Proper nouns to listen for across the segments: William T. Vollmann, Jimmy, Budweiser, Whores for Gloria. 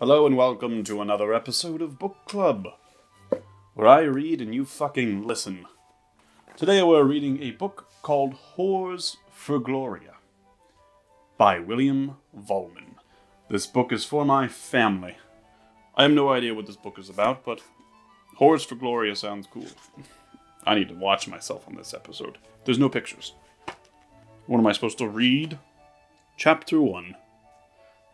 Hello and welcome to another episode of Book Club, where I read and you fucking listen. Today we're reading a book called Whores for Gloria by William Vollmann. This book is for my family. I have no idea what this book is about, but Whores for Gloria sounds cool. I need to watch myself on this episode. There's no pictures. What am I supposed to read? Chapter 1.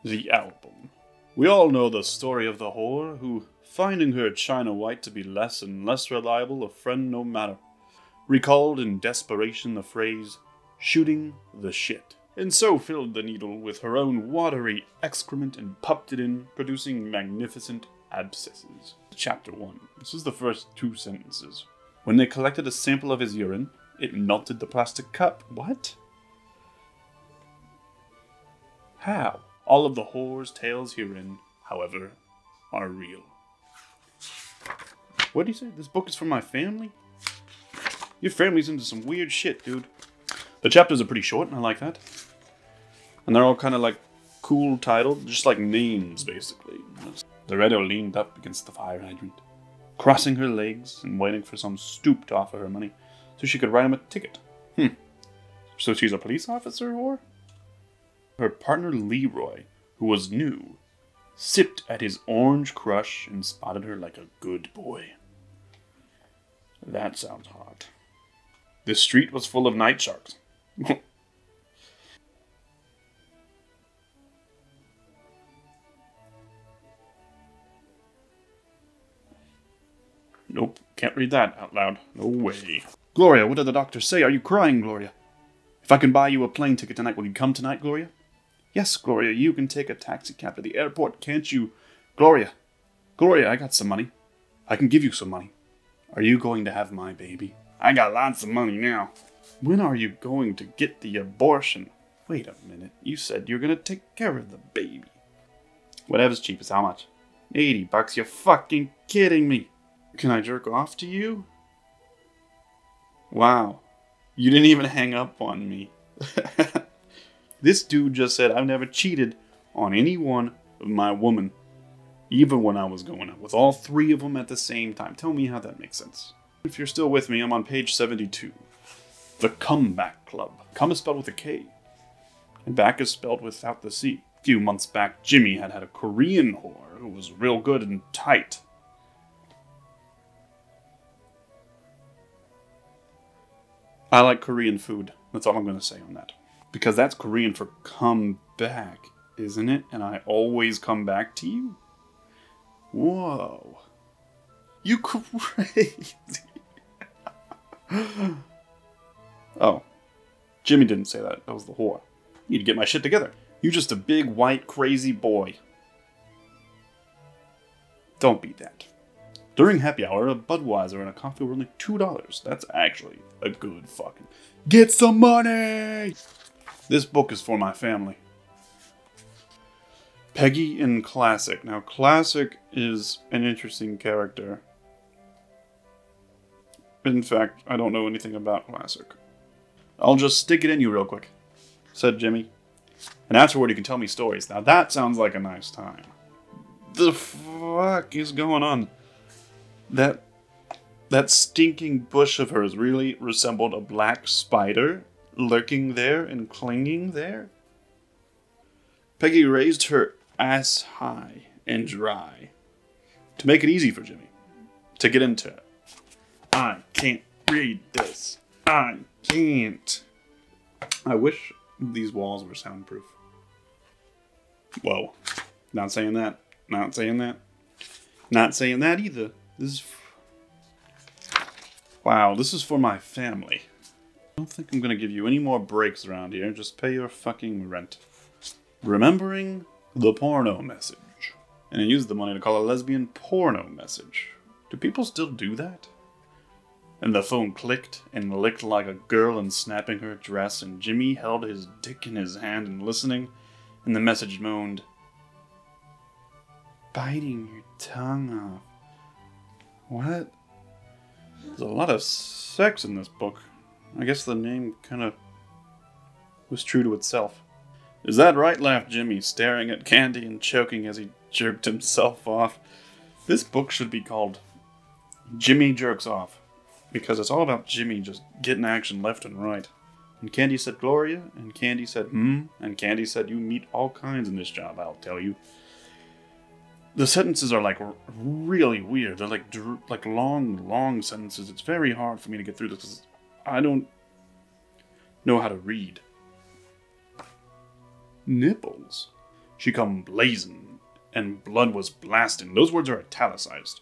The Album. We all know the story of the whore who, finding her China White to be less and less reliable a friend no matter, recalled in desperation the phrase, shooting the shit, and so filled the needle with her own watery excrement and popped it in, producing magnificent abscesses. Chapter 1. This is the first two sentences. When they collected a sample of his urine, it melted the plastic cup. What? How? All of the whore's tales herein, however, are real. What do you say? This book is for my family? Your family's into some weird shit, dude. The chapters are pretty short, and I like that. And they're all kind of like cool titled, just like names, basically. Loretto leaned up against the fire hydrant, crossing her legs and waiting for some stoop to offer her money so she could write him a ticket. So she's a police officer, whore? Her partner Leroy, who was new, sipped at his orange crush and spotted her like a good boy. That sounds hot. The street was full of night sharks. Nope, can't read that out loud. No way. Gloria, what did the doctor say? Are you crying, Gloria? If I can buy you a plane ticket tonight, will you come tonight, Gloria? Yes, Gloria, you can take a taxi cab to the airport, can't you? Gloria, Gloria, I got some money. I can give you some money. Are you going to have my baby? I got lots of money now. When are you going to get the abortion? Wait a minute, you said you're going to take care of the baby. Whatever's cheapest, how much? $80, you're fucking kidding me. Can I jerk off to you? Wow, you didn't even hang up on me. This dude just said, I've never cheated on any one of my women, even when I was going out with all three of them at the same time. Tell me how that makes sense. If you're still with me, I'm on page 72. The Comeback Club. Come is spelled with a K, and back is spelled without the C. A few months back, Jimmy had a Korean whore who was real good and tight. I like Korean food. That's all I'm going to say on that. Because that's Korean for come back, isn't it? And I always come back to you? Whoa. You crazy. Oh. Jimmy didn't say that. That was the whore. You need to get my shit together. You're just a big, white, crazy boy. Don't be that. During happy hour, a Budweiser and a coffee were only $2. That's actually a good fucking... Get some money! This book is for my family. Peggy and Classic. Now, Classic is an interesting character. In fact, I don't know anything about Classic. I'll just stick it in you real quick, said Jimmy. And afterward, you can tell me stories. Now, that sounds like a nice time. The fuck is going on? That stinking bush of hers really resembled a black spider, lurking there and clinging there. Peggy raised her ass high and dry to make it easy for Jimmy to get into it. I can't read this. I can't. I wish these walls were soundproof. Whoa. Not saying that. Not saying that. Not saying that either. This is... Wow, this is for my family. I don't think I'm going to give you any more breaks around here. Just pay your fucking rent. Remembering the porno message. And I used the money to call a lesbian porno message. Do people still do that? And the phone clicked and licked like a girl and snapping her dress. And Jimmy held his dick in his hand and listening. And the message moaned. Biting your tongue off. What? There's a lot of sex in this book. I guess the name kind of was true to itself. Is that right? Laughed Jimmy, staring at Candy and choking as he jerked himself off. This book should be called Jimmy Jerks Off, because it's all about Jimmy just getting action left and right. And Candy said Gloria, and Candy said and Candy said you meet all kinds in this job, I'll tell you. The sentences are like really weird. They're like long sentences. It's very hard for me to get through this because I don't know how to read. Nipples. She come blazing, and blood was blasting. Those words are italicized.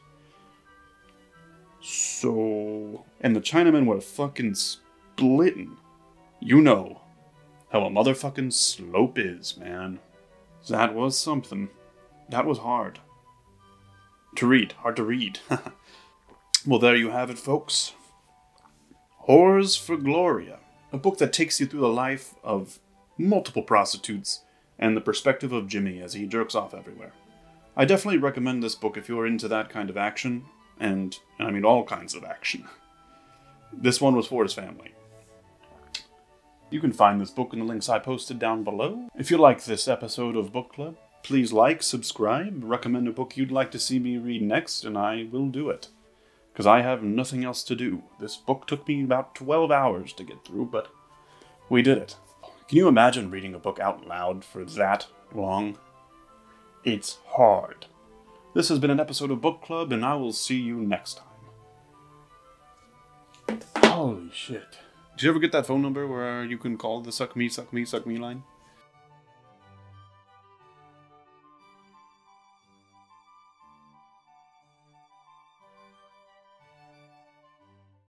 So, and the Chinamen were fucking splitting. You know how a motherfucking slope is, man. That was something. That was hard to read. Hard to read. Well, there you have it, folks. Whores for Gloria. A book that takes you through the life of multiple prostitutes and the perspective of Jimmy as he jerks off everywhere. I definitely recommend this book if you're into that kind of action, and I mean all kinds of action. This one was for his family. You can find this book in the links I posted down below. If you like this episode of Book Club, please like, subscribe, recommend a book you'd like to see me read next, and I will do it. Because I have nothing else to do. This book took me about 12 hours to get through, but we did it. Can you imagine reading a book out loud for that long? It's hard. This has been an episode of Book Club, and I will see you next time. Holy shit. Did you ever get that phone number where you can call the suck me line?